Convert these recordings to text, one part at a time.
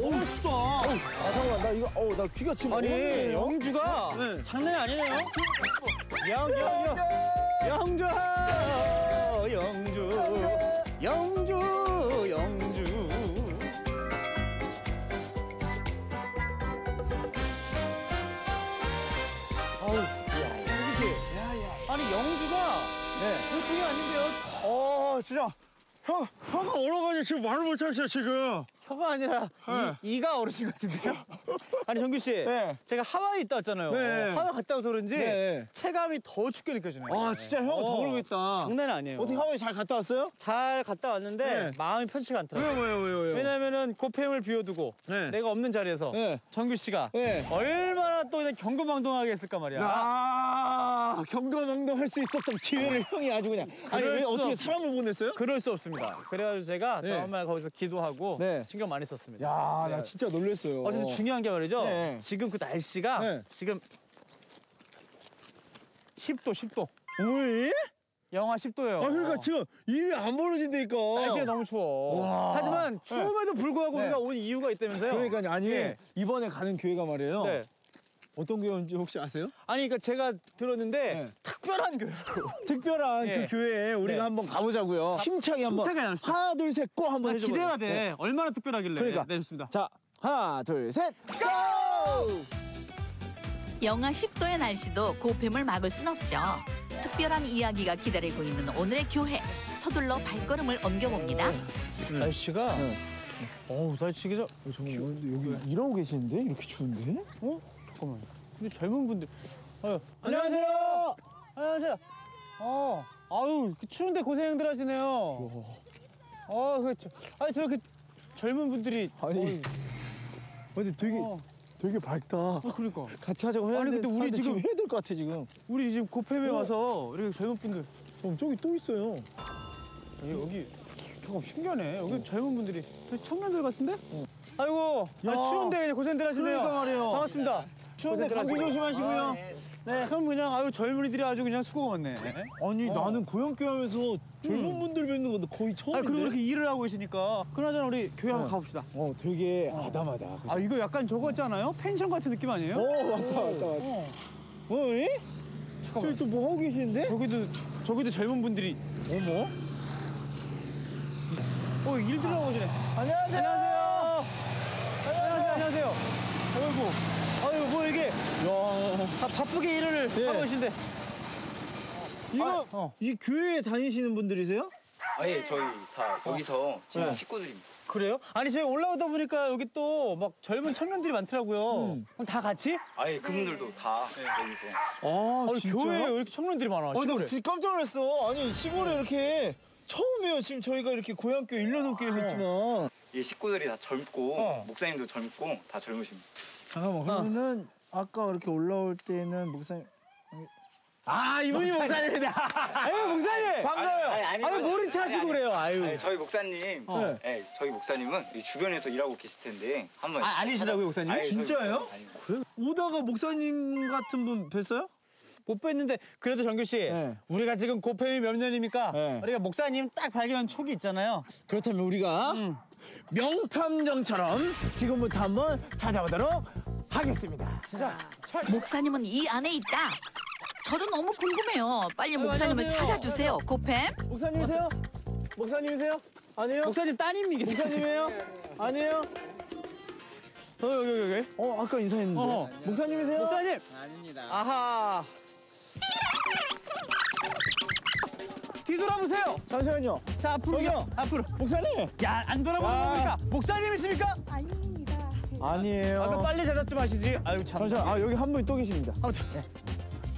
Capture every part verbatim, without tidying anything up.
너무 춥다. 어, 아 잠깐만 나 이거 어나 귀가 지금 아니 영주가 네. 장난이 아니네요. 영주 영주 영주 영주 영주 어우 야 영주 씨 야야 아니 영주가 네 그게 아닌데요. 어 진짜. 혀, 혀가 얼어가지고 지금 말을 못하겠어요, 지금. 혀가 아니라 네. 이, 이가 얼으신 것 같은데요? 아니, 정규 씨. 네. 제가 하와이 있다 왔잖아요. 네. 어, 하와이 갔다 와서 그런지 네. 체감이 더 춥게 느껴지네요. 아, 진짜 혀가 어, 더 얼겠다. 장난 아니에요. 어떻게 하와이 잘 갔다 왔어요? 잘 갔다 왔는데 네. 마음이 편치가 않더라고요. 왜요, 왜요, 왜요? 왜냐면은 고패임을 비워두고 네. 내가 없는 자리에서 네. 정규 씨가 네. 얼마나 또 그냥 경거망동하게 했을까 말이야. 아, 경거망동할 수 있었던 기회를 형이 아주 그냥. 아니, 왜 어떻게 사람을 보냈어요? 그럴 수 없습니다. 그래가지고 제가 네. 정말 거기서 기도하고 네. 신경 많이 썼습니다. 야, 네. 나 진짜 놀랬어요. 어쨌든 중요한 게 말이죠. 네. 지금 그 날씨가 네. 지금 십 도, 십 도. 왜? 영하 십 도예요. 아, 그러니까 지금 일이 안 벌어진다니까. 날씨가 너무 추워. 와. 하지만 추움에도 불구하고 네. 우리가 온 이유가 있다면서요. 그러니까 아니 네. 이번에 가는 교회가 말이에요. 네. 어떤 교회인지 혹시 아세요? 아니 그러니까 제가 들었는데 네. 특별한 교회라고. 특별한 네. 그 교회에 우리가 네. 한번 가보자고요. 힘차게 한번. 하나 둘 셋 고 한번 해줘. 기대가 돼. 네. 얼마나 특별하길래. 그러니까. 네, 네 좋습니다. 자 하나 둘 셋 고! 영하 십 도의 날씨도 고팸을 막을 순 없죠. 특별한 이야기가 기다리고 있는 오늘의 교회. 서둘러 발걸음을 옮겨봅니다. 음. 날씨가. 네. 어우 날씨 기자. 어, 정말 여기 일하고 계시는데 이렇게 추운데? 어? 잠깐만요. 근데 젊은 분들. 아유, 안녕하세요. 안녕하세요. 어, 아유 추운데 고생들 하시네요. 어, 그, 아니 저렇게 젊은 분들이. 아니, 근데 되게 어. 되게 밝다. 아, 그러니까. 같이 하자고 해야 돼. 아니 근데 우리 지금 해야 될 것 같아 지금. 우리 지금 고팸에 와서 이렇게 젊은 분들. 어, 저기 또 있어요. 아니, 여기 조금 신기하네. 여기 어. 젊은 분들이 청년들 같은데? 어. 아이고, 야, 아, 추운데 그냥 고생들 하시네요. 그러니까 말이에요. 반갑습니다. 추운데 감기 조심하시고요. 아, 네. 네, 그럼 그냥 아유 젊은이들이 아주 그냥 수고 많네. 아니 어. 나는 고향교회하면서 음. 젊은 분들 뵙는 건데 거의 처음인데. 아 그리고 이렇게 일을 하고 계시니까. 그나저나 우리 교회 어. 한번 가봅시다. 어, 되게 어. 아담하다. 그치? 아 이거 약간 저거 같잖아요. 펜션 같은 느낌 아니에요? 어, 맞다, 맞다, 맞다. 어, 뭐니? 저기 또 뭐 하고 계시는데? 저기도 저기도 젊은 분들이. 어머? 어, 일들 하고 계시네. 안녕하세요. 안녕하세요. 안녕하세요. 안녕하세요. 아이고. 아유 뭐 이게 야. 다 바쁘게 일을 네. 하고 계신데 이거 아, 어. 이 교회에 다니시는 분들이세요? 아, 예 저희 다 거기서 어. 지금 네. 식구들입니다. 그래요? 아니 저희 올라오다 보니까 여기 또 막 젊은 청년들이 많더라고요. 음. 그럼 다 같이? 아예 그분들도 다 네. 여기서. 아, 아니, 진짜? 교회에 왜 이렇게 청년들이 많아? 아, 나 진짜 깜짝 놀랐어. 아니 시골에 이렇게 처음이에요. 지금 저희가 이렇게 고향교회 일 년 넘게 했지만 이 식구들이 다 젊고 어. 목사님도 젊고 다 젊으십니다. 잠깐만 그러면은 아. 아까 이렇게 올라올 때는 목사님 아 이분이 목사님이다. 아유 목사님 반가워요. 아니, 아니, 아니 모른 체 하시고 그래요. 아유 아니, 저희 목사님 어. 네, 저희 목사님은 이 주변에서 일하고 계실 텐데 한번 아, 아니시라고요 목사님? 아니, 진짜예요? 그래? 오다가 목사님 같은 분 뵀어요? 못 뵀는데 그래도 정규 씨 네. 우리가 지금 고팸이 몇 년입니까? 네. 우리가 목사님 딱 발견한 촉이 있잖아요. 그렇다면 우리가 음. 명탐정처럼 지금부터 한번 찾아보도록 하겠습니다. 자, 목사님은 이 안에 있다. 저도 너무 궁금해요. 빨리 아유, 목사님을 안녕하세요. 찾아주세요. 고팸. 목사님이세요? 목사님이세요? 아니에요? 목사님 따님이겠어요? 목사님이에요? 아니에요? 어, 여기, 여기. 어, 아까 인사했는데. 어, 목사님이세요? 목사님! 아닙니다. 아하. 뒤돌아보세요. 잠시만요. 자, 앞으로요. 앞으로. 목사님. 야, 안 돌아보는 겁니까? 아. 목사님이십니까? 아닙니다. 아니에요. 아까 빨리 대답 좀 하시지. 아유, 참. 잠시만. 아, 여기 한 분이 또 계십니다. 아, 네.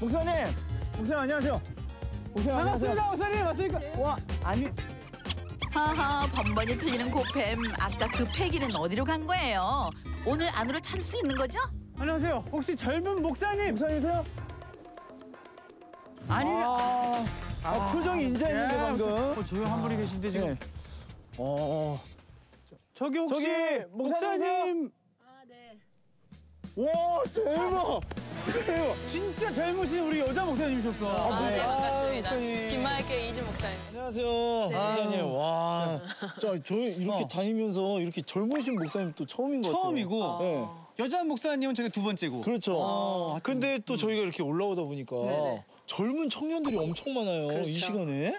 목사님. 목사님 안녕하세요. 목사님 안녕하세요. 반갑습니다. 목사님 맞습니까? 네. 와, 아니. 하하, 번번이 틀리는 고팸. 아까 그 패기는 어디로 간 거예요? 오늘 안으로 찾을 수 있는 거죠? 안녕하세요. 혹시 젊은 목사님. 목사님이세요? 아니. 아... 아, 아, 표정이 인자했는데 네, 방금. 어, 저기 한 분이 계신데 지금. 네. 어. 저기 혹시 저기 목사님. 아, 네. 와, 대박. 대박. 진짜 젊으신 우리 여자 목사님이셨어. 아, 네, 아, 네. 아, 반갑습니다. 빈마을 빈마을교회 이희진 목사님. 안녕하세요. 네. 목사님. 와. 자, 저희 이렇게 어. 다니면서 이렇게 젊으신 목사님 또 처음인 것 처음이고, 같아요. 처음이고. 아. 네. 여자 목사님은 제가 두 번째고. 그렇죠. 아, 근데 또 음. 저희가 이렇게 올라오다 보니까 네네. 젊은 청년들이 엄청 많아요. 그렇죠. 이 시간에.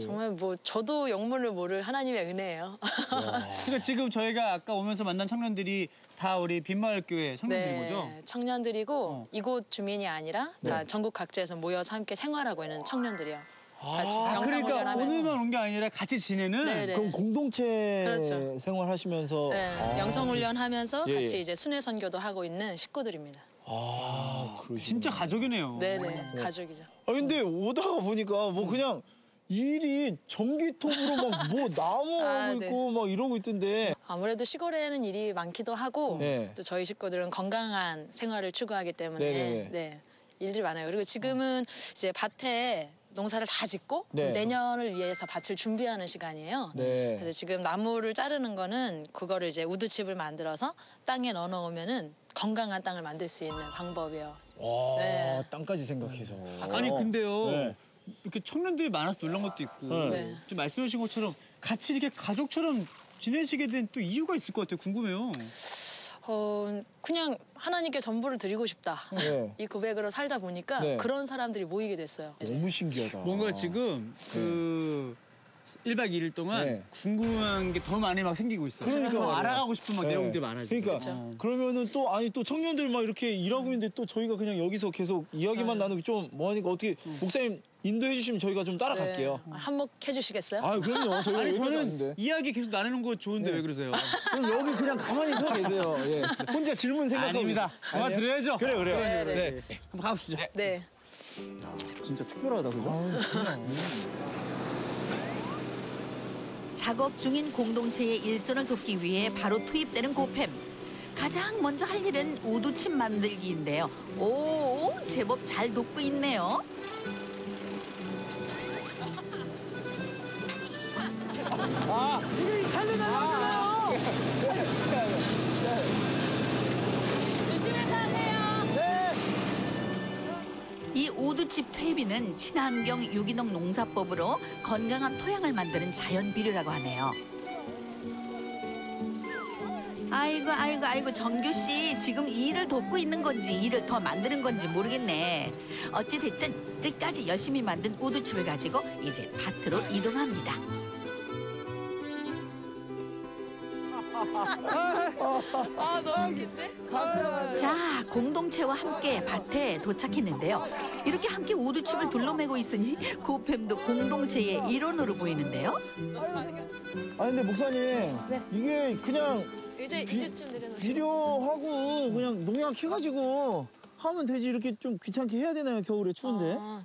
정말 뭐 저도 영문을 모를 하나님의 은혜예요. 그러니까 지금 저희가 아까 오면서 만난 청년들이 다 우리 빈마을교회 청년들인 네, 거죠? 청년들이고 어. 이곳 주민이 아니라 네. 다 전국 각지에서 모여서 함께 생활하고 있는 청년들이요. 같이 아, 그러니까 오늘만 온 게 아니라 같이 지내는 네네. 그럼 공동체 그렇죠. 생활하시면서 네, 아. 영성훈련하면서 예, 예. 같이 이제 순회 선교도 하고 있는 식구들입니다. 아, 그러시구나. 진짜 가족이네요. 네네 어. 가족이죠. 아 근데 오다가 보니까 뭐 그냥 일이 전기톱으로 막 뭐 나무하고 아, 네. 있고 막 이러고 있던데. 아무래도 시골에는 일이 많기도 하고 네. 또 저희 식구들은 건강한 생활을 추구하기 때문에 네, 일들이 많아요. 그리고 지금은 이제 밭에 농사를 다 짓고 네. 내년을 위해서 밭을 준비하는 시간이에요. 네. 그래서 지금 나무를 자르는 거는 그거를 이제 우드칩을 만들어서 땅에 넣어 놓으면은 건강한 땅을 만들 수 있는 방법이에요. 와, 네. 땅까지 생각해서. 아니 근데요. 네. 이렇게 청년들이 많아서 놀란 것도 있고 네. 좀 말씀하신 것처럼 같이 이렇게 가족처럼 지내시게 된 또 이유가 있을 것 같아요. 궁금해요. 어, 그냥 하나님께 전부를 드리고 싶다. 네. 이 고백으로 살다 보니까 네. 그런 사람들이 모이게 됐어요. 너무 신기하다. 뭔가 지금 그 네. 일박 이일 동안 네. 궁금한 게 더 많이 막 생기고 있어요. 그러니까 더 알아가고 싶은 막 네. 내용들이 많아지고. 그러니까 어. 그러면은 또 아니 또 청년들 막 이렇게 일하고 있는데 또 저희가 그냥 여기서 계속 이야기만 네. 나누기 좀 뭐하니까 어떻게 음. 목사님 인도해 주시면 저희가 좀 따라갈게요. 네. 한몫해 주시겠어요? 아 그럼요. 저희 아니 저는 이야기 계속 나누는 거 좋은데 네. 왜 그러세요? 그럼 여기 그냥 가만히 서 계세요. 예. 혼자 질문 생각하고. 아닙니다. 도와드려야죠. 그래 그래요. 네, 네. 네. 네. 한번 가봅시다. 네. 네. 진짜 특별하다 그죠? 아, 작업 중인 공동체의 일손을 돕기 위해 바로 투입되는 고팸. 가장 먼저 할 일은 우두침 만들기인데요. 오 제법 잘 돕고 있네요. 아, 이거 살려달라고요. 조심해서 하세요. 네. 이 오두칩 퇴비는 친환경 유기농 농사법으로 건강한 토양을 만드는 자연 비료라고 하네요. 아이고, 아이고, 아이고, 정규 씨 지금 일을 돕고 있는 건지 일을 더 만드는 건지 모르겠네. 어찌 됐든 끝까지 열심히 만든 오두칩을 가지고 이제 밭으로 이동합니다. 아, 너무 웃긴데? 자, 공동체와 함께 밭에 도착했는데요. 이렇게 함께 오두칩을 둘러매고 있으니 고팸도 공동체의 일원으로 보이는데요. 아 근데 목사님, 네. 이게 그냥 이제, 비, 이제 좀 내려놓으세요. 비료하고 그냥 농약해가지고 하면 되지 이렇게 좀 귀찮게 해야 되나요? 겨울에 추운데. 아,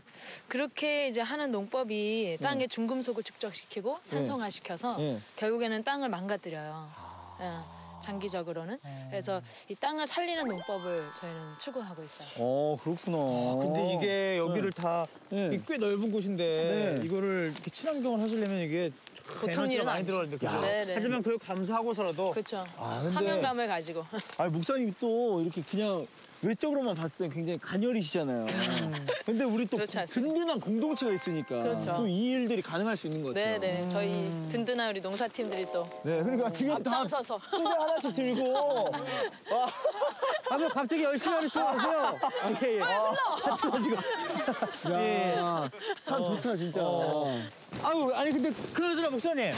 그렇게 이제 하는 농법이 땅에 네. 중금속을 축적시키고 산성화시켜서 네. 결국에는 땅을 망가뜨려요. 아... 장기적으로는. 네. 그래서 이 땅을 살리는 농법을 저희는 추구하고 있어요. 어, 그렇구나. 아, 근데 이게 여기를 네. 다 네. 꽤 넓은 곳인데 네. 이거를 이렇게 친환경을 하시려면 이게 보통 일은 많이 들어가는데 그렇죠? 하지만 그걸 감사하고서라도 그렇죠. 아, 근데... 사명감을 가지고. 아니, 목사님 또 이렇게 그냥 외적으로만 봤을 땐 굉장히 간열이시잖아요. 근데 우리 또 든든한 공동체가 있으니까 그렇죠. 또 이 일들이 가능할 수 있는 것 같아요. 네네, 음... 저희 든든한 우리 농사팀들이 또 네, 그러니까 지금 다 앞장서서 소리 하나씩 들고 아, 갑자기 열심히 하시지 마세요. 예, 예. 아, 불러! 예, 참 좋다, 진짜. 어. 아유, 아니 근데 그러더라, 목사님.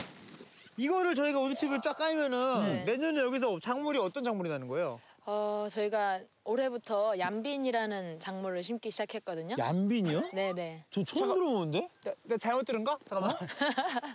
이거를 저희가 오두칩을 쫙 깔면은 네. 내년에 여기서 작물이 어떤 작물이 나는 거예요? 어, 저희가 올해부터 얌빈이라는 작물을 심기 시작했거든요. 얌빈이요? 네네. 저 처음 들어보는데? 나, 나 잘못 들은가? 잠깐만.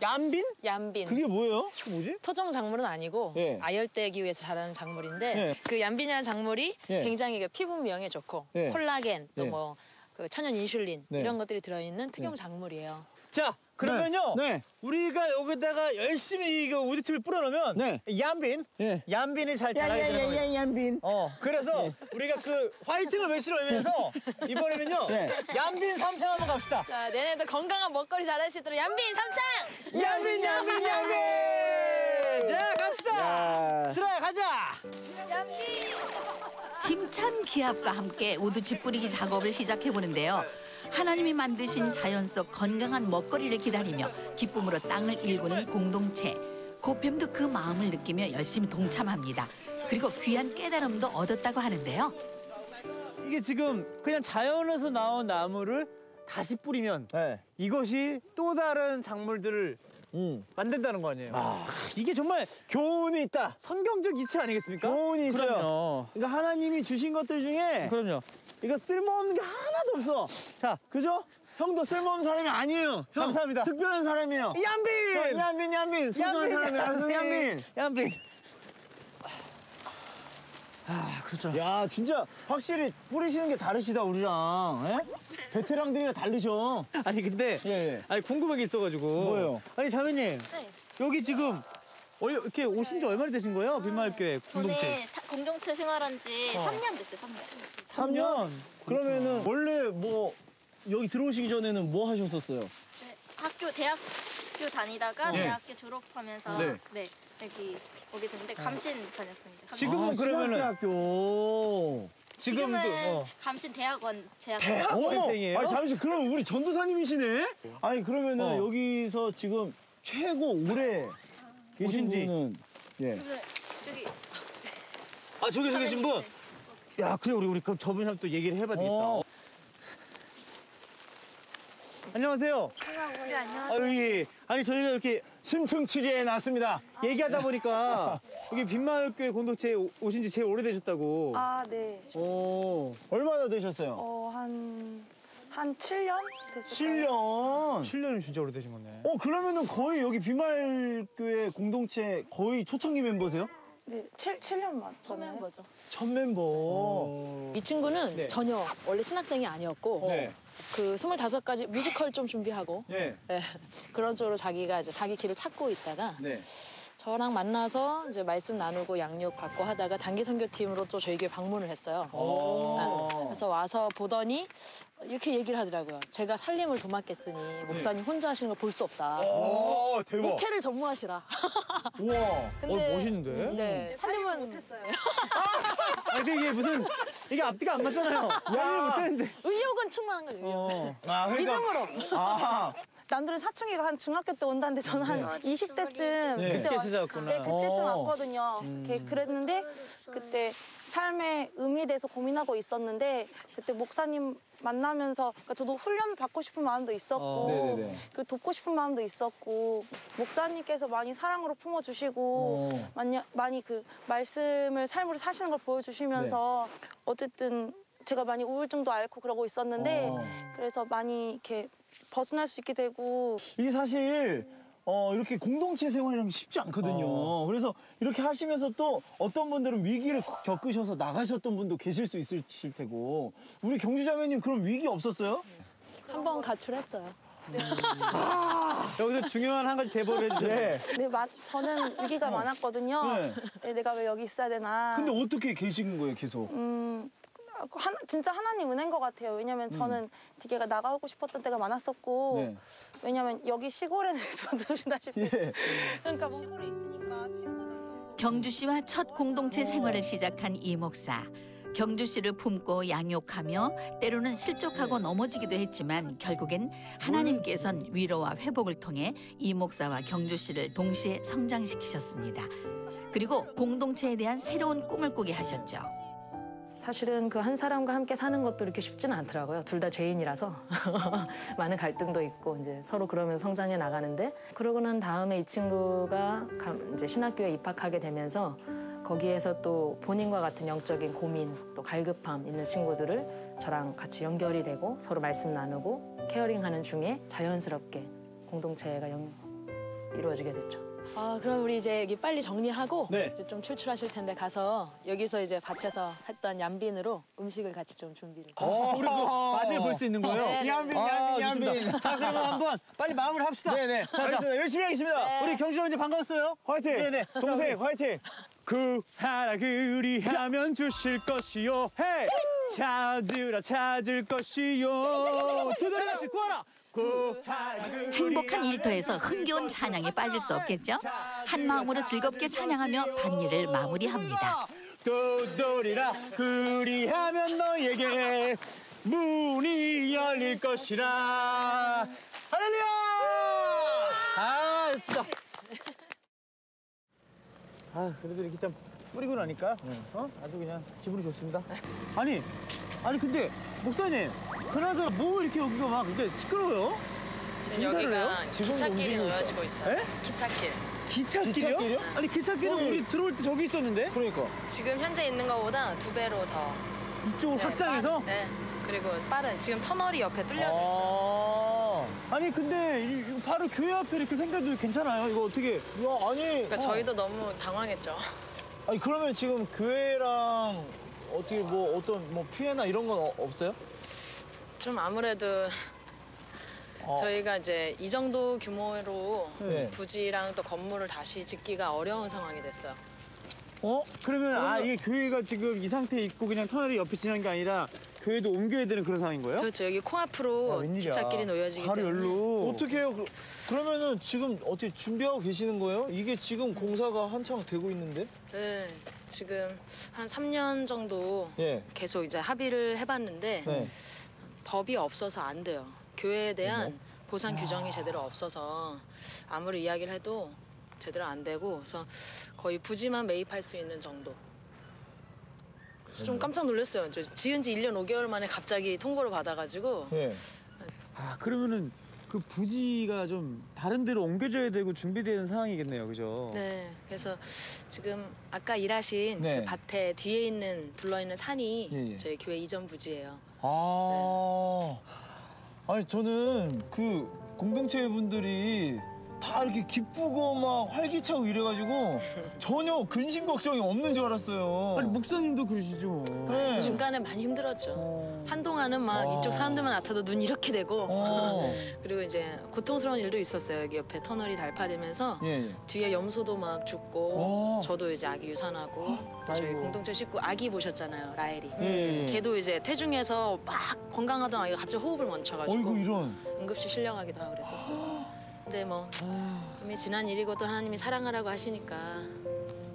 얌빈? 얌빈. 그게 뭐예요? 뭐지? 토종 작물은 아니고 네. 아열대기 위해서 자라는 작물인데 네. 그 얌빈이라는 작물이 네. 굉장히 피부 미용에 좋고 네. 콜라겐, 또 뭐 그 천연 인슐린 네. 이런 것들이 들어있는 특용 작물이에요. 자, 그러면요. 네. 네. 우리가 여기다가 열심히 이거 우드칩을 뿌려놓으면 네. 얌빈, 네. 얌빈이 잘 자라게 되는 거예요. 야야야 얌빈. 어, 그래서 네. 우리가 그 화이팅을 외치러 오면서 이번에는요. 네. 얌빈 삼창 한번 갑시다. 자, 내년에도 건강한 먹거리 잘할 수 있도록 얌빈 삼창! 얌빈, 얌빈, 얌빈! 자, 갑시다. 슬아야, 가자. 얌빈. 힘찬 기합과 함께 우드칩 뿌리기 작업을 시작해보는데요. 하나님이 만드신 자연 속 건강한 먹거리를 기다리며 기쁨으로 땅을 일구는 공동체. 고팸도 그 마음을 느끼며 열심히 동참합니다. 그리고 귀한 깨달음도 얻었다고 하는데요. 이게 지금 그냥 자연에서 나온 나무를 다시 뿌리면 네. 이것이 또 다른 작물들을 음. 만든다는 거 아니에요? 아, 이게 정말 교훈이 있다. 성경적 이치 아니겠습니까? 교훈이 있어요. 그럼요. 그러니까 하나님이 주신 것들 중에 그럼요. 이거 쓸모없는 게 하나도 없어. 자, 그죠? 형도 쓸모없는 사람이 아니에요. 형, 감사합니다. 특별한 사람이에요. 얀빈! 얀빈, 얀빈. 소중한 사람이에요. 얀빈. 얀빈. 아, 그렇죠. 야, 진짜 확실히 뿌리시는 게 다르시다, 우리랑. 에? 베테랑들이랑 다르셔. 아니, 근데 예, 예. 아니 궁금한 게 있어가지고. 뭐예요? 아니, 자매님. 네. 여기 지금 이렇게 오신 지 얼마나 되신 거예요? 빈마을교회 공동체. 저는 공동체 생활한 지 어. 삼 년 됐어요, 삼 년. 삼 년? 그러면은 원래 뭐 여기 들어오시기 전에는 뭐 하셨었어요? 네, 학교, 대학교 다니다가 어. 대학교 졸업하면서 네. 네. 여기 오게 됐는데 감신 다녔습니다. 감신. 지금은 아, 그러면은 학교. 지금도 어. 감신 대학원 재학생이에요. 아 잠시 그럼 우리 전도사님이시네. 아니 그러면은 어. 여기서 지금 최고 오래 계신 분은 예. 저기 아 저기 계신 분. 야 그래 우리 우리 그럼 저분이랑 또 얘기를 해봐야 되겠다. 어. 안녕하세요. 네, 안녕하세요. 아, 여기, 아니 저희가 이렇게 심층 취재해 놨습니다. 아, 얘기하다 보니까 여기 빈마을교회 공동체에 오신 지 제일 오래되셨다고. 아, 네. 오, 얼마나 되셨어요? 어, 한, 한 칠 년 됐어요. 칠 년? 칠 년이면 진짜 오래되신 거네. 어, 그러면은 거의 여기 빈마을교회 공동체 거의 초창기 멤버세요? 네, 칠, 칠 년 맞죠? 첫 멤버죠. 첫 멤버. 오. 이 친구는 네. 전혀 원래 신학생이 아니었고 네. 그 스물다섯 가지 뮤지컬 좀 준비하고 네. 네. 그런 쪽으로 자기가 이제 자기 길을 찾고 있다가 네. 저랑 만나서 이제 말씀 나누고 양육 받고 하다가 단기 선교팀으로 또 저희 교회 방문을 했어요. 네. 그래서 와서 보더니 이렇게 얘기를 하더라고요. 제가 살림을 도맡겠으니 목사님 네. 혼자 하시는 걸 볼 수 없다. 오, 대박. 목회를 전무하시라. 우와, 근데, 어, 멋있는데? 네, 살림은 못했어요. 아, 근데 이게 무슨, 이게 앞뒤가 안 맞잖아요. 살림 못했는데. 의욕은 충만한 거죠. 어. 아, 그러니까. 믿음으로. 아. 남들은 사춘기가 한 중학교 때 온다는데 저는 네. 한 이십 대쯤 네. 그때 시작했구나. 네, 그때쯤 왔거든요. 음. 그랬는데 그때 삶의 의미에 대해서 고민하고 있었는데 그때 목사님 만나면서 그러니까 저도 훈련을 받고 싶은 마음도 있었고 어, 그 돕고 싶은 마음도 있었고 목사님께서 많이 사랑으로 품어주시고 어. 많이, 많이 그 말씀을 삶으로 사시는 걸 보여주시면서 네. 어쨌든 제가 많이 우울증도 앓고 그러고 있었는데 어. 그래서 많이 이렇게 벗어날 수 있게 되고 이게 사실 어, 이렇게 공동체 생활이랑 쉽지 않거든요. 어. 그래서 이렇게 하시면서 또 어떤 분들은 위기를 겪으셔서 나가셨던 분도 계실 수 있을 테고 우리 경주자매님 그럼 위기 없었어요? 한번 가출했어요. 네. 아, 여기서 중요한 한 가지 제보를 해주세요. 네, 맞. 저는 위기가 어. 많았거든요. 네. 네, 내가 왜 여기 있어야 되나. 근데 어떻게 계신 거예요 계속? 음... 하나, 진짜 하나님 은혜인 것 같아요. 왜냐면 음. 저는 되게 나가고 싶었던 때가 많았었고 네. 왜냐면 여기 시골에는 전도시다시피 예. 그러니까 뭐. 시골에 있으니까 친구들. 경주 씨와 첫 공동체 오. 생활을 시작한 이 목사. 경주 씨를 품고 양육하며 때로는 실족하고 넘어지기도 했지만 결국엔 하나님께선 위로와 회복을 통해 이 목사와 경주 씨를 동시에 성장시키셨습니다. 그리고 공동체에 대한 새로운 꿈을 꾸게 하셨죠. 사실은 그 한 사람과 함께 사는 것도 이렇게 쉽지는 않더라고요. 둘 다 죄인이라서 많은 갈등도 있고 이제 서로 그러면서 성장해 나가는데 그러고 난 다음에 이 친구가 이제 신학교에 입학하게 되면서 거기에서 또 본인과 같은 영적인 고민 또 갈급함 있는 친구들을 저랑 같이 연결이 되고 서로 말씀 나누고 케어링하는 중에 자연스럽게 공동체가 연... 이루어지게 됐죠. 아, 그럼 우리 이제 여기 빨리 정리하고 네. 이제 좀 출출하실 텐데 가서 여기서 이제 밭에서 했던 얀빈으로 음식을 같이 좀 준비를. 어, 우리 맛을 볼 수 있는 거예요? 네, 네. 얀빈, 아, 얀빈, 얀빈. 자, 그러면 한번 빨리 마무리 합시다. 네네. 자, 자, 열심히 하겠습니다. 네. 우리 경주님 이제 반가웠어요. 화이팅. 네네. 동생 화이팅. 구하라 그리하면 주실 것이요. 헤이. 찾으라 찾을 것이요. 두 다리 같이 구하라. 행복한 일터에서 흥겨운 찬양에 빠질 수 없겠죠? 한 마음으로 즐겁게 찬양하며 밭일을 마무리합니다. 도돌이라 그리하면 너에게 문이 열릴 것이라. 할렐루야! 아, 됐어. 아, 그래도 이렇게 참 뿌리고 나니까 어? 아주 그냥 기분이 좋습니다. 아니, 아니 근데 목사님, 그나저나 뭐 이렇게 여기가 막 근데 시끄러워요? 지금 여기가 기찻길이 놓여지고 있어요. 에? 기찻길. 기찻길이요? 기찻길이요? 응. 아니 기찻길은 어, 우리 들어올 때 저기 있었는데? 그러니까. 지금 현재 있는 것보다 두 배로 더. 이쪽을 네, 확장해서? 빠른, 네. 그리고 빠른, 지금 터널이 옆에 뚫려져 있어요. 아 아니 근데 이, 바로 교회 앞에 이렇게 생겨도 괜찮아요? 이거 어떻게? 야, 아니. 그러니까 어. 저희도 너무 당황했죠. 아니 그러면 지금 교회랑 어떻게 뭐 어떤 뭐 피해나 이런 건 어, 없어요? 좀 아무래도. 어. 저희가 이제 이 정도 규모로 네. 부지랑 또 건물을 다시 짓기가 어려운 상황이 됐어요. 어? 그러면 아 이게 교회가 지금 이 상태에 있고 그냥 터널이 옆에 지난 게 아니라 교회도 옮겨야 되는 그런 상황인 거예요? 그렇죠. 여기 코앞으로 기찻길이 놓여지기 때문에. 바로 열로. 어떻게 해요? 그, 그러면은 지금 어떻게 준비하고 계시는 거예요? 이게 지금 공사가 한창 되고 있는데? 네. 지금 한 삼 년 정도 네. 계속 이제 합의를 해봤는데 네. 법이 없어서 안 돼요. 교회에 대한 네. 보상 규정이 제대로 없어서 아무리 이야기를 해도 제대로 안 되고 그래서 거의 부지만 매입할 수 있는 정도. 그래서 좀 깜짝 놀랐어요. 지은 지 일 년 오 개월 만에 갑자기 통보를 받아가지고. 네. 아 그러면은 그 부지가 좀 다른 데로 옮겨져야 되고 준비되는 상황이겠네요, 그죠? 네. 그래서 지금 아까 일하신 네. 그 밭에 뒤에 있는 둘러 있는 산이 예, 예. 저희 교회 이전 부지예요. 아. 네. 아니 저는 그 공동체 분들이 다 이렇게 기쁘고 막 활기차고 이래가지고 전혀 근심 걱정이 없는 줄 알았어요. 아니 목사님도 그러시죠. 네. 중간에 많이 힘들었죠. 어... 한동안은 막 아... 이쪽 사람들만 나타도 눈 이렇게 되고 어... 그리고 이제 고통스러운 일도 있었어요. 여기 옆에 터널이 달파되면서 예, 예. 뒤에 염소도 막 죽고 어... 저도 이제 아기 유산하고 또 저희 아이고. 공동체 식구 아기 보셨잖아요. 라엘이. 예, 예. 걔도 이제 태중에서 막 건강하던 아이가 갑자기 호흡을 멈춰가지고 어이구, 이런. 응급실 실려가기도 하고 그랬었어요. 근데 뭐 이미 지난 일이고 또 하나님이 사랑하라고 하시니까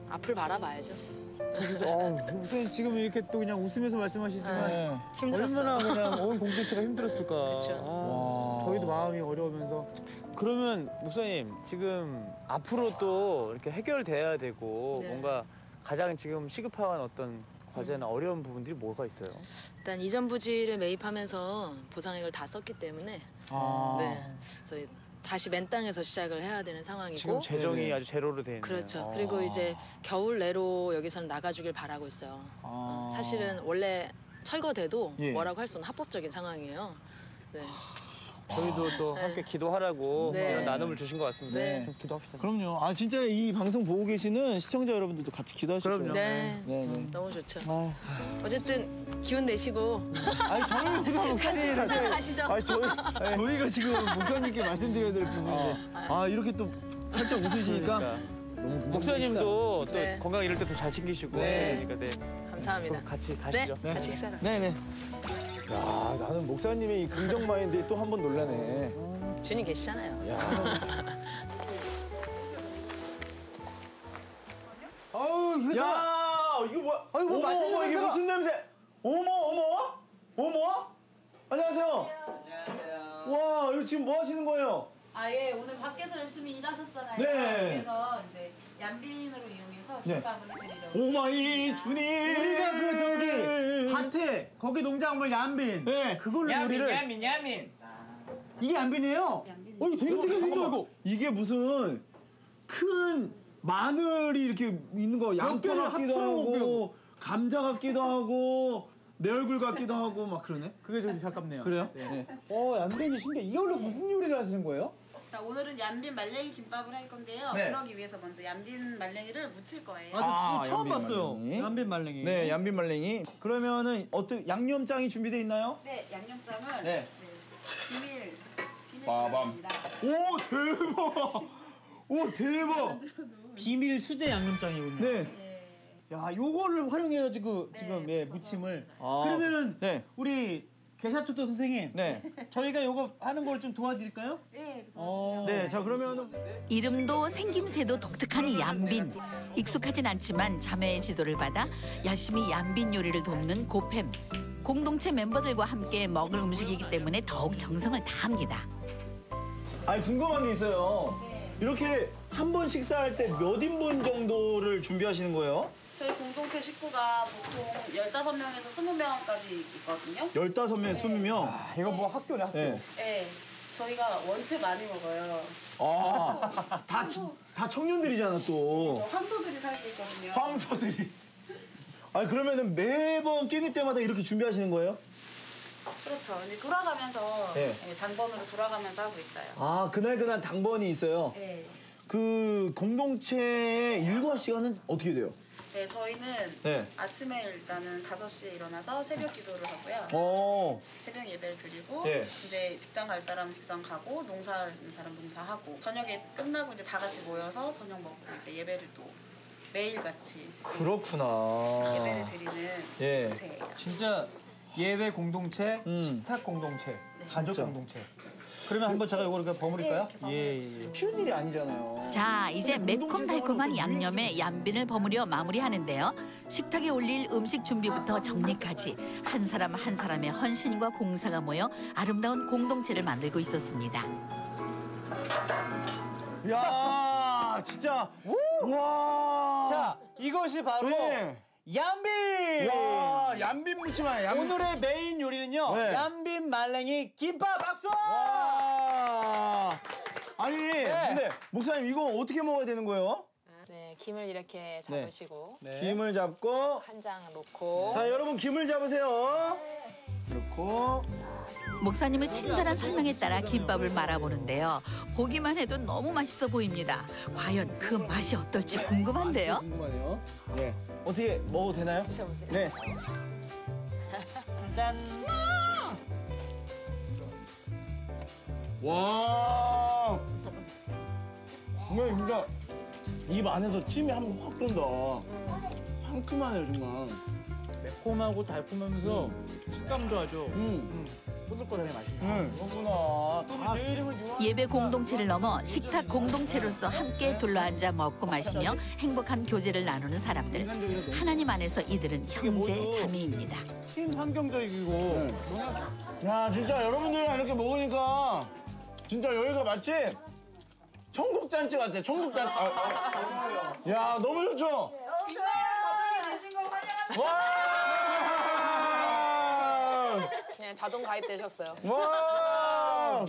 앞을 바라봐야죠. 아, 지금 이렇게 또 그냥 웃으면서 말씀하시지만 아, 힘들었어요. 얼마나 그냥 온 공동체가 힘들었을까. 그렇죠. 아, 저희도 마음이 어려우면서. 그러면 목사님 지금 앞으로 또 이렇게 해결돼야 되고 네. 뭔가 가장 지금 시급한 어떤 과제나 음. 어려운 부분들이 뭐가 있어요? 일단 이전 부지를 매입하면서 보상액을 다 썼기 때문에 아. 네. 그래서 다시 맨 땅에서 시작을 해야 되는 상황이고 지금 재정이 네. 아주 제로로 돼 있네요. 그렇죠. 아. 그리고 이제 겨울 내로 여기서는 나가주길 바라고 있어요. 아. 사실은 원래 철거돼도 예. 뭐라고 할 수는 합법적인 상황이에요. 네. 아. 저희도 또 네. 함께 기도하라고 네. 이런 나눔을 주신 것 같습니다. 네. 네. 기도합시다. 그럼요. 아 진짜 이 방송 보고 계시는 시청자 여러분들도 같이 기도하시죠. 그럼요. 네. 네. 네. 너무 좋죠. 아. 어쨌든 기운 내시고. 아니 저희 그냥 같이 축사를 가시죠. 아니 저희 저희가 지금 목사님께 말씀드려야 될 부분인데 아 이렇게 또 활짝 웃으시니까 그러니까. 너무 목사님도 또 네. 건강 이럴 때 더 잘 챙기시고 네. 그러니까 네. 감사합니다. 같이 가시죠. 네. 네. 같이 축사를. 네네. 야 나는 목사님의 이 긍정 마인드에 또 한 번 놀라네. 주님 계시잖아요. 야. 아우 이거 야. 이거 뭐야? 아, 이거 뭐 어머, 이게 무슨 냄새? 어머, 어머? 어머? 안녕하세요. 안녕하세요. 와, 이거 지금 뭐 하시는 거예요? 아, 예. 오늘 밖에서 열심히 일하셨잖아요. 네. 그래서 이제 얀빈으로 이용해서 김밥을 드리려고. 네. 오마이 주님. 우리가 그 저기 밭에 거기 농작물 얀빈. 네. 그걸로 얀빈, 우리를 얀빈, 얀빈. 이게 얀빈이에요? 얀빈. 어, 이거 되게 특이한 거. 이게 무슨 큰 마늘이 이렇게 있는 거 양파를 같기도 하고 감자 같기도 하고 내 얼굴 같기도 하고 막 그러네. 그게 좀 가깝네요. 그래요? 네. 어 얀빈이 신기해. 이걸로 무슨 요리를 하시는 거예요? 자 오늘은 얀빈 말랭이 김밥을 할 건데요. 네. 그러기 위해서 먼저 얀빈 말랭이를 무칠 거예요. 아, 아 진짜 처음 봤어요. 말랭이. 얀빈 말랭이. 네, 얀빈 말랭이. 그러면은 어떻게 양념장이 준비돼 있나요? 네, 양념장은 네. 네. 비밀 비밀 수제입니다. 오 대박! 오 대박! 비밀 수제 양념장이군요. 네. 네. 야, 요거를 활용해가지고 네, 지금 예, 무침을. 아, 그러면은 네. 우리 게샤초토 선생님, 네. 저희가 요거 하는 걸 좀 도와드릴까요? 네. 어, 네. 자 그러면 이름도 생김새도 독특한 이 얀빈. 익숙하진 않지만 자매의 지도를 받아 열심히 얀빈 요리를 돕는 고팸. 공동체 멤버들과 함께 먹을 음식이기 때문에 더욱 정성을 다합니다. 아니, 궁금한 게 있어요. 이렇게 한 번 식사할 때 몇 인분 정도를 준비하시는 거예요? 저희 공동체 식구가 보통 열다섯 명에서 스무 명까지 있거든요. 열다섯 명에서 네. 스무 명? 아, 이거 뭐 학교네, 학교. 네. 네. 저희가 원체 많이 먹어요. 아, 다, 다 청년들이잖아, 또. 황소들이 살고 있거든요. 황소들이. 아니, 그러면은 매번 끼니 때마다 이렇게 준비하시는 거예요? 그렇죠. 이제 돌아가면서, 네. 네, 당번으로 돌아가면서 하고 있어요. 아, 그날그날 당번이 있어요? 네. 그 공동체의 일과 시간은 어떻게 돼요? 네, 저희는 네. 아침에 일단은 다섯 시에 일어나서 새벽 기도를 하고요. 오. 새벽 예배를 드리고, 네. 이제 직장 갈 사람은 직장 가고, 농사하는 사람 농사하고, 저녁에 끝나고 이제 다 같이 모여서 저녁 먹고, 이제 예배를 또 매일같이. 그렇구나. 예배를 드리는 예. 공동체예요. 진짜 예배 공동체, 음. 식탁 공동체, 네. 가족 진짜. 공동체. 그러면 한번 제가 이걸 버무릴까요? 예, 예. 쉬운 일이 아니잖아요. 자, 이제 매콤달콤한 양념에 얌빈을 버무려 마무리하는데요. 식탁에 올릴 음식 준비부터 정리까지 한 사람 한 사람의 헌신과 봉사가 모여 아름다운 공동체를 만들고 있었습니다. 야, 진짜. 와. 자, 이것이 바로. 네. 얌빈! 와, 얌빈 무침아요. 얌빈. 오늘의 메인 요리는요. 네. 얌빈 말랭이 김밥 박수! 와. 아니, 네. 근데 목사님 이거 어떻게 먹어야 되는 거예요? 네, 김을 이렇게 잡으시고. 네. 네. 김을 잡고 한 장 놓고. 자, 여러분 김을 잡으세요. 놓고. 목사님의 친절한 설명에 따라 김밥을 말아보는데요. 보기만 해도 너무 맛있어 보입니다. 과연 그 맛이 어떨지 궁금한데요. 궁금하네요. 네. 어떻게 먹어도 되나요? 드셔보세요. 네. 짠. 와. 정말 진짜 입 안에서 침이 한 번 확 돈다. 상큼하네요, 정말. 매콤하고 달콤하면서 음. 식감도 아주. 음. 음. 예배 공동체를 넘어 식탁 공동체로서 함께 둘러앉아 먹고 마시며 행복한 교제를 나누는 사람들. 하나님 안에서 이들은 형제 자매입니다. 친환경적이고. 야, 진짜 여러분들이랑 이렇게 먹으니까 진짜 여기가 마치 청국잔치 같아. 청국잔치. 아, 아. 야, 너무 좋죠? 자동 가입되셨어요. 와!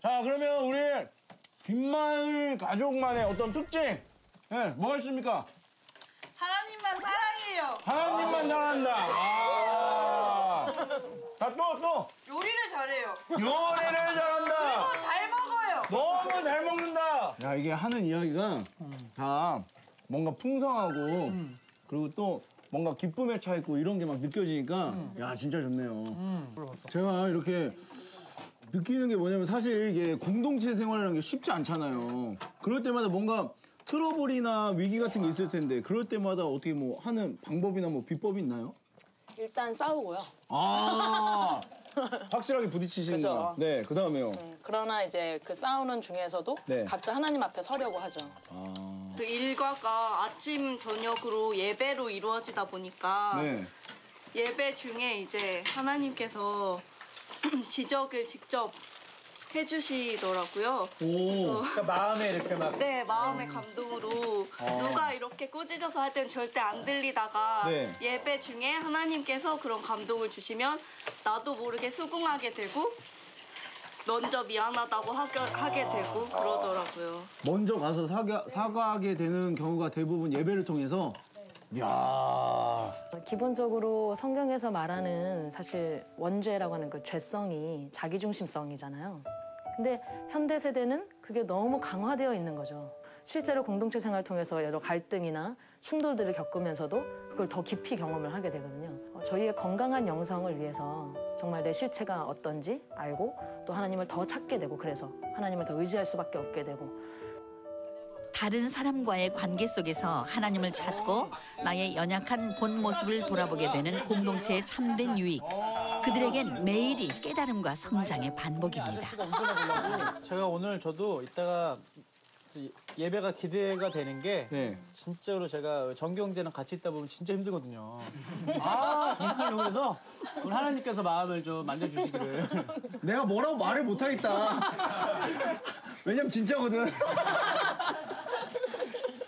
자, 그러면 우리 빈마을 가족만의 어떤 특징, 네, 뭐가 있습니까? 하나님만 사랑해요. 하나님만 사랑한다. 자, 또, 또. 요리를 잘해요. 요리를 잘한다. 그리고 잘 먹어요. 너무 잘 먹는다. 야, 이게 하는 이야기가 다 뭔가 풍성하고 음. 그리고 또 뭔가 기쁨에 차있고 이런 게 막 느껴지니까 음. 야, 진짜 좋네요. 음. 제가 이렇게 느끼는 게 뭐냐면 사실 이게 공동체 생활이라는 게 쉽지 않잖아요. 그럴 때마다 뭔가 트러블이나 위기 같은 게 있을 텐데 그럴 때마다 어떻게 뭐 하는 방법이나 뭐 비법이 있나요? 일단 싸우고요. 아, 확실하게 부딪히시는구나. 네, 그 다음에요. 음, 그러나 이제 그 싸우는 중에서도 네. 각자 하나님 앞에 서려고 하죠. 아. 그 일과가 아침, 저녁으로 예배로 이루어지다 보니까 네. 예배 중에 이제 하나님께서 지적을 직접 해주시더라고요. 오, 그러니까 마음에 이렇게 막. 네, 마음의 감동으로 아. 누가 이렇게 꾸짖어서 할 때는 절대 안 들리다가 네. 예배 중에 하나님께서 그런 감동을 주시면 나도 모르게 수긍하게 되고 먼저 미안하다고 하게, 하게 되고 그러더라고요. 먼저 가서 사과, 사과하게 되는 경우가 대부분 예배를 통해서. 네. 이야. 기본적으로 성경에서 말하는 사실 원죄라고 하는 그 죄성이 자기중심성이잖아요. 근데 현대 세대는 그게 너무 강화되어 있는 거죠. 실제로 공동체 생활을 통해서 여러 갈등이나 충돌들을 겪으면서도 그걸 더 깊이 경험을 하게 되거든요. 저희의 건강한 영성을 위해서 정말 내 실체가 어떤지 알고 또 하나님을 더 찾게 되고 그래서 하나님을 더 의지할 수밖에 없게 되고 다른 사람과의 관계 속에서 하나님을 찾고 나의 연약한 본 모습을 돌아보게 되는 공동체의 참된 유익. 그들에겐 매일이 깨달음과 성장의 반복입니다. 제가 오늘 저도 이따가 예배가 기대가 되는 게 네. 진짜로 제가 전경제랑 같이 있다 보면 진짜 힘들거든요. 아 정말요. 그래서 오늘 하나님께서 마음을 좀 만져주시기를. 내가 뭐라고 말을 못하겠다. 왜냐면 진짜거든.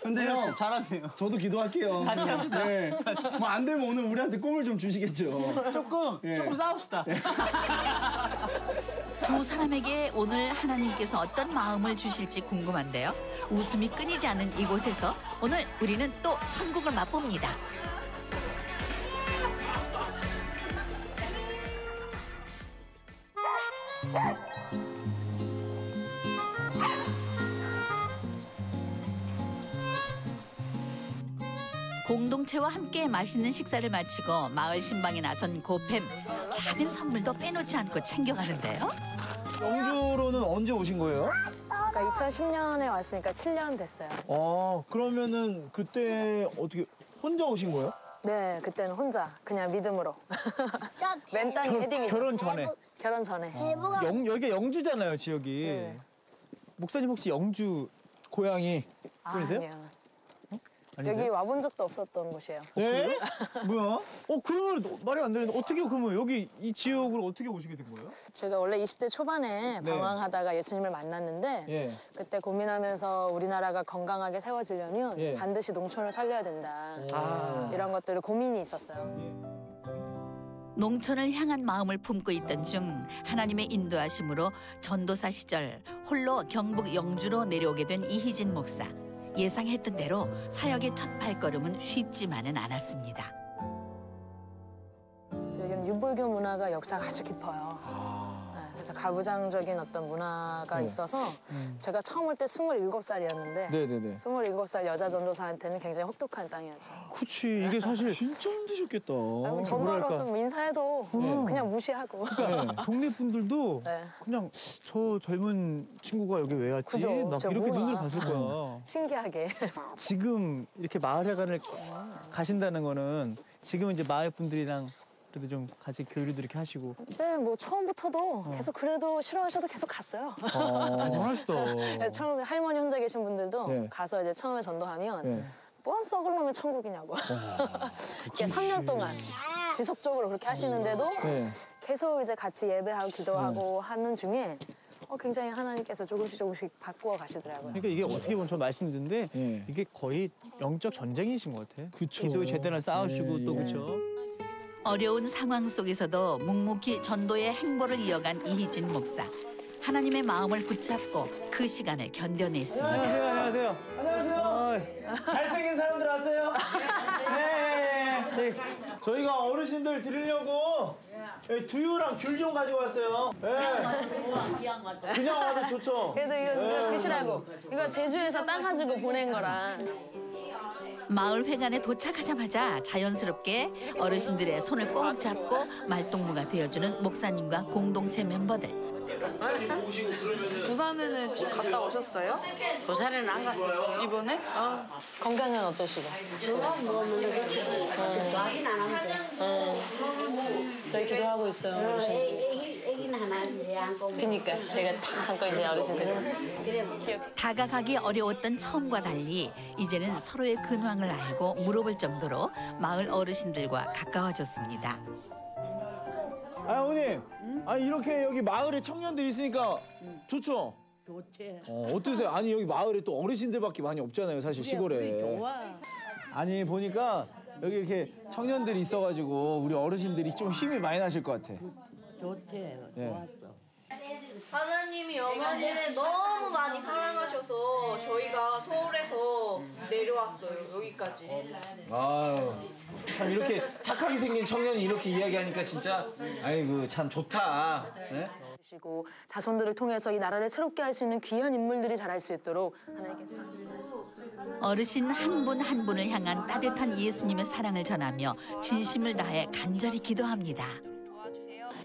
근데 형 잘하네요. 저도 기도할게요. 같이 합시다. 네. 뭐 안 되면 오늘 우리한테 꿈을 좀 주시겠죠. 조금 네. 조금 싸웁시다. 두 사람에게 오늘 하나님께서 어떤 마음을 주실지 궁금한데요. 웃음이 끊이지 않은 이곳에서 오늘 우리는 또 천국을 맛봅니다. 공동체와 함께 맛있는 식사를 마치고 마을 신방에 나선 고팸. 작은 선물도 빼놓지 않고 챙겨가는데요. 영주로는 언제 오신 거예요? 그러니까 이천십 년에 왔으니까 칠 년 됐어요. 아, 그러면은 그때 어떻게 혼자 오신 거예요? 네, 그때는 혼자 그냥 믿음으로. 맨땅에 헤딩이. 결혼 전에? 결혼 전에. 아. 영, 여기가 영주잖아요, 지역이. 네. 목사님 혹시 영주 고향이 보이세요? 아, 아니세요? 여기 와본 적도 없었던 곳이에요. 네? 뭐야? 어, 그러면 말이 안 되는데 어떻게 그러면 여기 이 지역으로 어떻게 오시게 된 거예요? 제가 원래 이십 대 초반에 네. 방황하다가 예수님을 만났는데 예. 그때 고민하면서 우리나라가 건강하게 세워지려면 예. 반드시 농촌을 살려야 된다. 아. 이런 것들을 고민이 있었어요. 예. 농촌을 향한 마음을 품고 있던 중 하나님의 인도하심으로 전도사 시절 홀로 경북 영주로 내려오게 된 이희진 목사. 예상했던 대로 사역의 첫 발걸음은 쉽지만은 않았습니다. 여기는 유불교 문화가 역사가 아주 깊어요. 아... 네, 그래서 가부장적인 어떤 문화가 네. 있어서 음. 제가 처음 올 때 스물일곱 살이었는데 네네네. 스물일곱 살 여자 전도사한테는 굉장히 혹독한 땅이었죠. 그치, 이게 사실 진짜 힘드셨겠다. 전도하러서 인사해도 네. 그냥 무시하고. 그러니까 동네 분들도 네. 그냥 저 젊은 친구가 여기 왜 왔지? 그죠, 막 이렇게 몰라. 눈을 봤을 거야. 신기하게. 지금 이렇게 마을회관을 가신다는 거는 지금 이제 마을 분들이랑 그래도 좀 같이 교류도 이렇게 하시고. 네, 뭐 처음부터도 어. 계속 그래도 싫어하셔도 계속 갔어요. 대단하시다. 아, 처음에 할머니 혼자 계신 분들도 네. 가서 이제 처음에 전도하면 네. 뭔 썩을 놈의 천국이냐고. 아, 이게 삼 년 동안 지속적으로 그렇게 하시는데도 네. 계속 이제 같이 예배하고 기도하고 음. 하는 중에 어, 굉장히 하나님께서 조금씩 조금씩 바꾸어 가시더라고요. 그러니까 이게 어떻게 보면 저 말씀드린데 네. 이게 거의 영적 전쟁이신 것 같아요. 기도의 제대로 싸우시고 네, 또 예. 그렇죠. 어려운 상황 속에서도 묵묵히 전도의 행보를 이어간 이희진 목사. 하나님의 마음을 붙잡고 그 시간을 견뎌냈습니다. 안녕하세요. 안녕하세요. 안녕하세요. 어... 잘생긴 사람들 왔어요? 네. 네. 네. 저희가 어르신들 드리려고 네. 두유랑 귤 좀 가지고 왔어요. 네. 그냥 와도 그냥 와도 좋죠. 그래서 이거, 네. 이거 드시라고. 이거 제주에서 땅 가지고 보낸 거랑. 마을 회관에 도착하자마자 자연스럽게 어르신들의 손을 꼭 잡고 말동무가 되어주는 목사님과 공동체 멤버들. 부산에는 갔다 오셨어요? 부산에는 안 갔어요. 이번에? 어. 건강은 어떠시고? 와긴 안 하는데. 저희 기도하고 있어요, 어르신. 그러니까 제가 다 안고 이제 어르신들 다가가기 어려웠던 처음과 달리 이제는 서로의 근황을 알고 물어볼 정도로 마을 어르신들과 가까워졌습니다. 아 어머님, 응? 아니 이렇게 여기 마을에 청년들이 있으니까 응. 좋죠? 좋지. 어, 어떠세요? 아니 여기 마을에 또 어르신들밖에 많이 없잖아요, 사실 그래, 시골에. 좋아. 아니 보니까 여기 이렇게 청년들이 있어가지고 우리 어르신들이 좀 힘이 많이 나실 것 같아. 좋대, 네. 좋았어. 하나님이 어머니를 너무 많이 사랑하셔서 저희가 서울에서 내려왔어요, 여기까지. 아유, 참 이렇게 착하게 생긴 청년이 이렇게 이야기하니까 진짜 아이고 참 좋다. 네? 자손들을 통해서 이 나라를 새롭게 할 수 있는 귀한 인물들이 자랄 수 있도록 하나님께서 어르신 한 분 한 분을 향한 따뜻한 예수님의 사랑을 전하며 진심을 다해 간절히 기도합니다.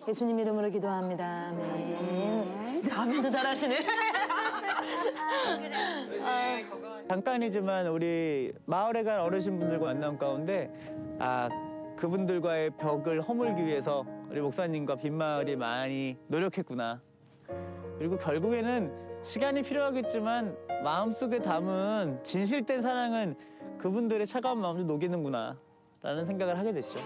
예수님 이름으로 기도합니다. 아멘. 아멘도 잘하시네. 잠깐이지만 우리 마을에 간 어르신분들과 만남 가운데 아 그분들과의 벽을 허물기 위해서 우리 목사님과 빈마을이 많이 노력했구나. 그리고 결국에는 시간이 필요하겠지만 마음속에 담은 진실된 사랑은 그분들의 차가운 마음도 녹이는구나 라는 생각을 하게 됐죠.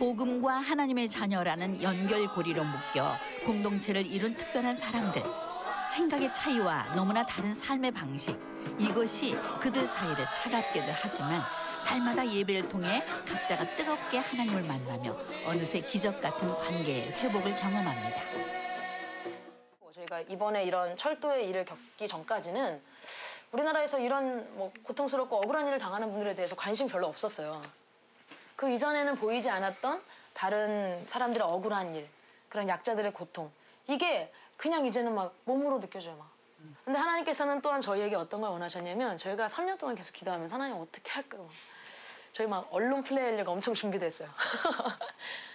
복음과 하나님의 자녀라는 연결고리로 묶여 공동체를 이룬 특별한 사람들. 생각의 차이와 너무나 다른 삶의 방식. 이것이 그들 사이를 차갑게도 하지만 날마다 예배를 통해 각자가 뜨겁게 하나님을 만나며 어느새 기적 같은 관계의 회복을 경험합니다. 저희가 이번에 이런 철도의 일을 겪기 전까지는 우리나라에서 이런 뭐 고통스럽고 억울한 일을 당하는 분들에 대해서 관심 별로 없었어요. 그 이전에는 보이지 않았던 다른 사람들의 억울한 일, 그런 약자들의 고통, 이게 그냥 이제는 막 몸으로 느껴져요. 막. 근데 하나님께서는 또한 저희에게 어떤 걸 원하셨냐면 저희가 삼 년 동안 계속 기도하면서 하나님 어떻게 할까요? 저희 막 언론 플레이가 엄청 준비됐어요.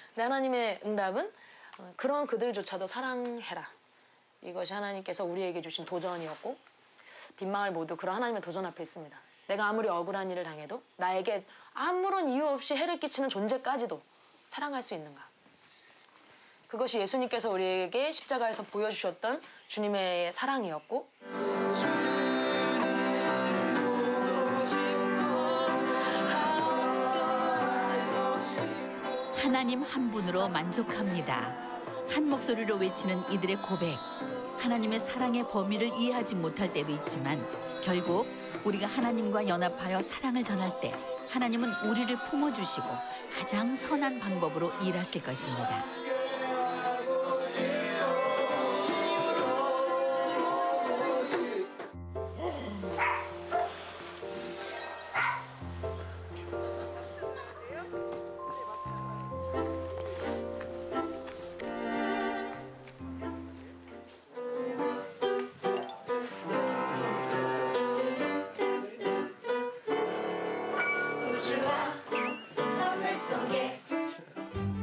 근데 하나님의 응답은 그런 그들조차도 사랑해라. 이것이 하나님께서 우리에게 주신 도전이었고 빈마을 모두 그런 하나님의 도전 앞에 있습니다. 내가 아무리 억울한 일을 당해도 나에게 아무런 이유 없이 해를 끼치는 존재까지도 사랑할 수 있는가. 그것이 예수님께서 우리에게 십자가에서 보여주셨던 주님의 사랑이었고 하나님 한 분으로 만족합니다. 한 목소리로 외치는 이들의 고백. 하나님의 사랑의 범위를 이해하지 못할 때도 있지만 결국 우리가 하나님과 연합하여 사랑을 전할 때 하나님은 우리를 품어주시고 가장 선한 방법으로 일하실 것입니다.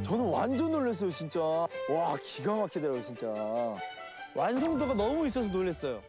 저는 완전 놀랐어요, 진짜. 와, 기가 막히더라고요, 진짜. 완성도가 너무 있어서 놀랐어요.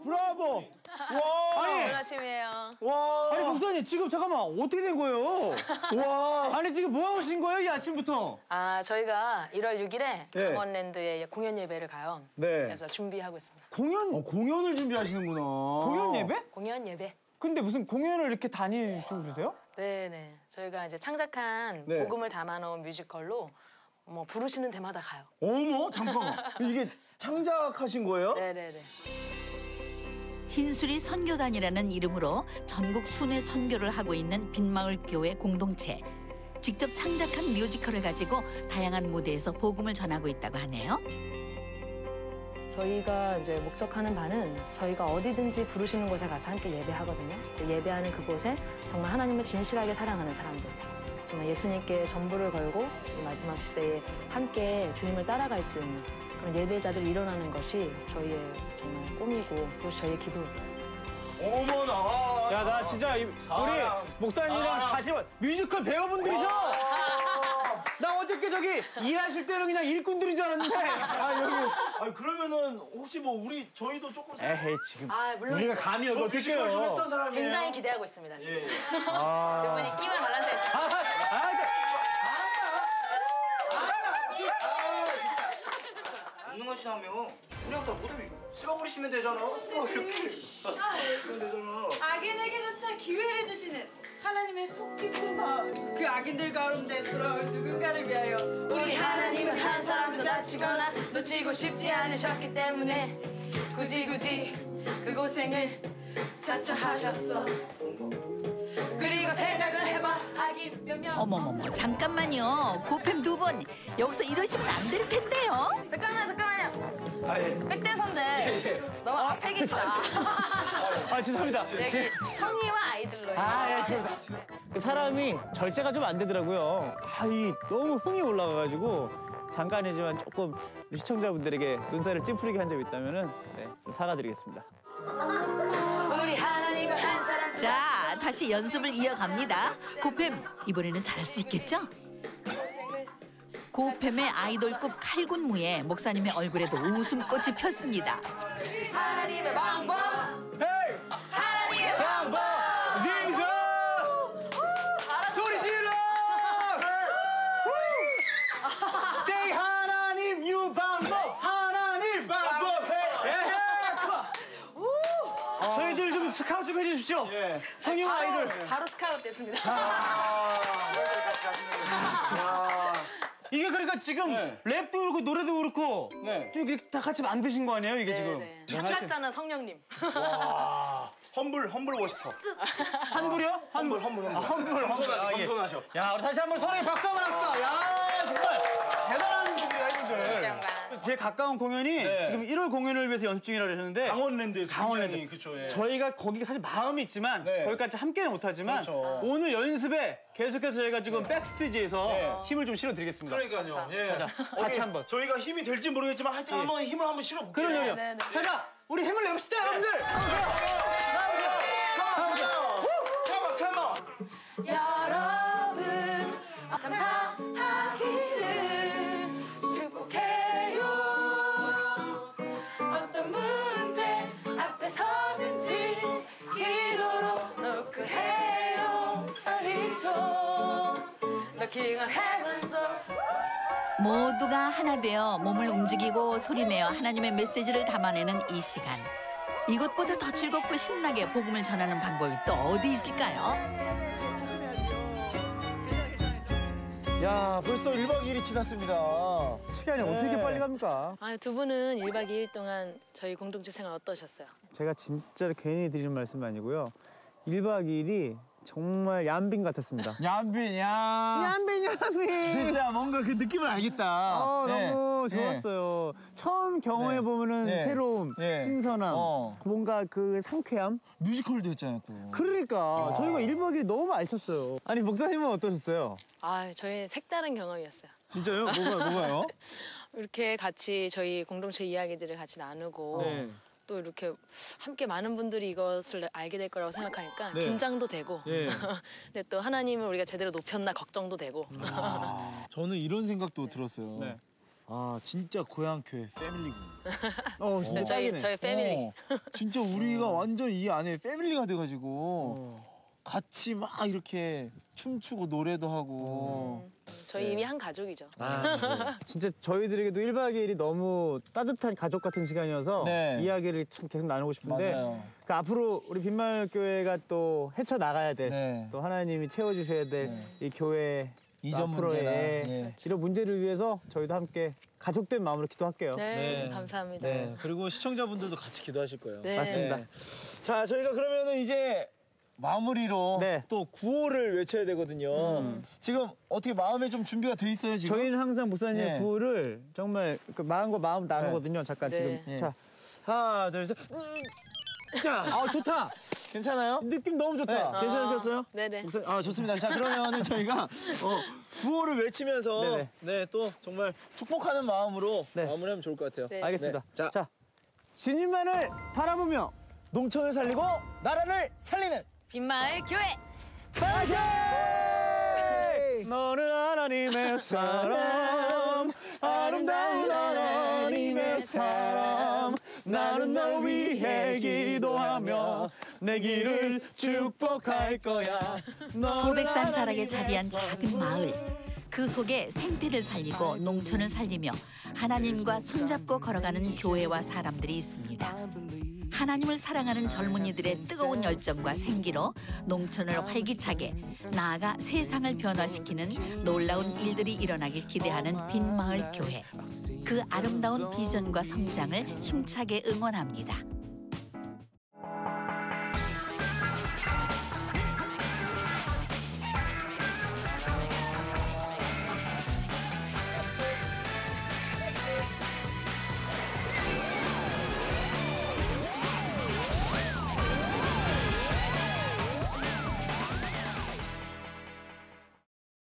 브라보! 와! 아니, 오늘 아침이에요. 와! 아니, 목사님, 지금 잠깐만, 어떻게 된 거예요? 와! 아니, 지금 뭐 하고 계신 거예요, 이 아침부터? 아, 저희가 일월 육일에 네. 강원랜드에 공연 예배를 가요. 네. 그래서 준비하고 있습니다. 공연? 어, 공연을 준비하시는구나. 공연 예배? 공연 예배. 근데 무슨 공연을 이렇게 다니시세요? 네네. 저희가 이제 창작한 네. 복음을 담아놓은 뮤지컬로 뭐 부르시는 데마다 가요. 어머, 잠깐만. 이게 창작하신 거예요? 네네네. 흰수리 선교단이라는 이름으로 전국 순회 선교를 하고 있는 빈마을교회 공동체. 직접 창작한 뮤지컬을 가지고 다양한 무대에서 복음을 전하고 있다고 하네요. 저희가 이제 목적하는 바는 저희가 어디든지 부르시는 곳에 가서 함께 예배하거든요. 예배하는 그곳에 정말 하나님을 진실하게 사랑하는 사람들. 정말 예수님께 전부를 걸고 마지막 시대에 함께 주님을 따라갈 수 있는 그런 예배자들이 일어나는 것이 저희의 정말 꿈이고 그것이 저희의 기도입니다. 어머나! 야, 나 진짜 이, 우리 목사님이랑 아, 다시 뮤지컬 배우분들이셔! 아, 나 어저께 저기 일하실 때는 그냥 일꾼들인 줄 알았는데. 아, 여기. 아, 그러면은 혹시 뭐 우리 저희도 조금 에헤이, 지금 아, 물론 우리가 감이 어떻게 뮤지컬 좀 했던 사람이에요. 굉장히 기대하고 있습니다, 지금. 예. 아. 그분이 끼면 발란스 했죠. 아, 아, 아, 하시나며 그냥 다 무덤이 쓸어버리시면 되잖아. 또 이렇게 쓰면 되잖아. 악인에게조차 기회를 주시는 하나님의 속 깊은 마음. 그 악인들 가운데 돌아올 누군가를 위하여 우리 하나님은 한 사람도 다치거나 놓치고 싶지 않으셨기 때문에 굳이 굳이 그 고생을 자처하셨어. 그리고 생각을 해봐. 어머머머, 잠깐만요. 고팸 두 분, 여기서 이러시면 안 될 텐데요. 잠깐만, 잠깐만요. 아, 예. 백대선데 예, 예. 너무 아팩이다. 아, 죄송합니다. 여기 성희와 아이들로요. 아, 예, 죄송합니다. 그 사람이 절제가 좀 안 되더라고요. 아, 이 너무 흥이 올라가가지고 잠깐이지만 조금 시청자분들에게 눈살을 찌푸리게 한 점이 있다면은 네, 좀 사과드리겠습니다. 우리 하나님 한 사람. 자, 다시 연습을 이어갑니다. 고팸, 이번에는 잘할 수 있겠죠? 고팸의 아이돌급 칼군무에 목사님의 얼굴에도 웃음꽃이 폈습니다. 하나님의 방법! 헤이! 하나님의 방법! 징성! 소리 질러! 세이 하나님 유 방법! 하나님 방법! 저희들 좀 스카우트 좀 해주십시오. 예. 성형 아이돌. 바로, 바로 스카우트 됐습니다. 아 아 이게 그러니까 지금 네. 랩도 그렇고 노래도 그렇고 네. 좀 이렇게 다 같이 만드신 거 아니에요? 이게 네, 지금. 네. 착각잖아 성령님. 와. 험블, 험블 워시퍼. 환불이요? 환불, 환불, 환불. 아, 환불, 환불하셔, 겸손하셔. 야, 우리 다시 한번 서로의 박수 한번 합시다. 야, 정말 대단한 분들이야, 이분들. 제 가까운 공연이 네. 지금 일월 공연을 위해서 연습 중이라고 하셨는데 강원랜드에서 강원랜드 그렇죠. 예. 저희가 거기 사실 마음이 있지만 네. 거기까지 함께는 못하지만 그렇죠. 오늘 연습에 계속해서 저희가 지금 네. 백스테이지에서 네. 힘을 좀 실어드리겠습니다. 그러니까요. 예. 자, 자, 같이 한번. 저희가 힘이 될지 모르겠지만 하여튼 예. 한번 힘을 한번 실어볼게요. 그럼요. 네, 네, 네. 자, 자, 우리 힘을 내봅시다, 네. 여러분들. 나오세요. 나오세요. 컴온, 컴온. 여러분 감사하기를 축복해. 모두가 하나 되어 몸을 움직이고 소리내어 하나님의 메시지를 담아내는 이 시간. 이것보다 더 즐겁고 신나게 복음을 전하는 방법이 또 어디 있을까요? 야, 벌써 일박 이일이 지났습니다. 시간이 네. 어떻게 빨리 갑니까? 아, 두 분은 일박 이일 동안 저희 공동체 생활 어떠셨어요? 제가 진짜 괜히 드리는 말씀이 아니고요. 일박 이일이 정말 얀빈 같았습니다. 얀빈, 야. 얀빈, 얀빈. 진짜 뭔가 그 느낌을 알겠다. 어, 네. 너무 좋았어요. 네. 처음 경험해 보면은 네. 새로움, 네. 신선함, 어. 뭔가 그 상쾌함. 뮤지컬도 했잖아요, 또. 그러니까 와. 저희가 일박 이일 너무 알찼어요. 아니, 목사님은 어떠셨어요? 아, 저희 색다른 경험이었어요. 진짜요? 뭐가, 뭐가요? 이렇게 같이 저희 공동체 이야기들을 같이 나누고. 네. 또 이렇게 함께 많은 분들이 이것을 알게 될 거라고 생각하니까 네. 긴장도 되고 네. 근데 또 하나님을 우리가 제대로 높였나 걱정도 되고 아, 저는 이런 생각도 네. 들었어요. 네. 아 진짜 고향교회 패밀리군. 어, 진짜 저희, 저희 패밀리. 어, 진짜 우리가 완전 이 안에 패밀리가 돼가지고 어. 같이 막 이렇게 춤추고 노래도 하고 음. 저희 네. 이미 한 가족이죠. 아, 네. 진짜 저희들에게도 일박 이일이 너무 따뜻한 가족 같은 시간이어서 네. 이야기를 참 계속 나누고 싶은데 그러니까 앞으로 우리 빈마을교회가 또 헤쳐나가야 될, 네. 또 하나님이 채워주셔야 될 이 네. 교회 앞으로의 네. 이런 문제를 위해서 저희도 함께 가족된 마음으로 기도할게요. 네, 네. 감사합니다. 네. 그리고 시청자분들도 같이 기도하실 거예요. 네. 맞습니다. 네. 자, 저희가 그러면은 이제 마무리로 네. 또 구호를 외쳐야 되거든요. 음. 지금 어떻게 마음에 좀 준비가 돼 있어요, 지금? 저희는 항상 목사님의 네. 구호를 정말 그 마음과 마음 나누거든요. 네. 잠깐 네. 지금. 네. 자, 하나, 둘, 셋. 자, 아, 좋다. 괜찮아요? 느낌 너무 좋다. 네. 괜찮으셨어요? 어. 네네. 목사님, 아, 좋습니다. 자, 그러면은 저희가 어, 구호를 외치면서 네네. 네, 또 정말 축복하는 마음으로 네. 마무리하면 좋을 것 같아요. 네. 알겠습니다. 네. 자. 자, 주님만을 바라보며 농촌을 살리고 나라를 살리는 빈마을교회 파이팅! 너는 하나님의 사람 아름다운 하나님의 사람 나는 널 위해 기도하며 내 길을 축복할 거야. 소백산 자락에 자리한 작은 마을 그 속에 생태를 살리고 농촌을 살리며 하나님과 손잡고 걸어가는 교회와 사람들이 있습니다. 하나님을 사랑하는 젊은이들의 뜨거운 열정과 생기로 농촌을 활기차게 나아가 세상을 변화시키는 놀라운 일들이 일어나길 기대하는 빈마을 교회. 그 아름다운 비전과 성장을 힘차게 응원합니다.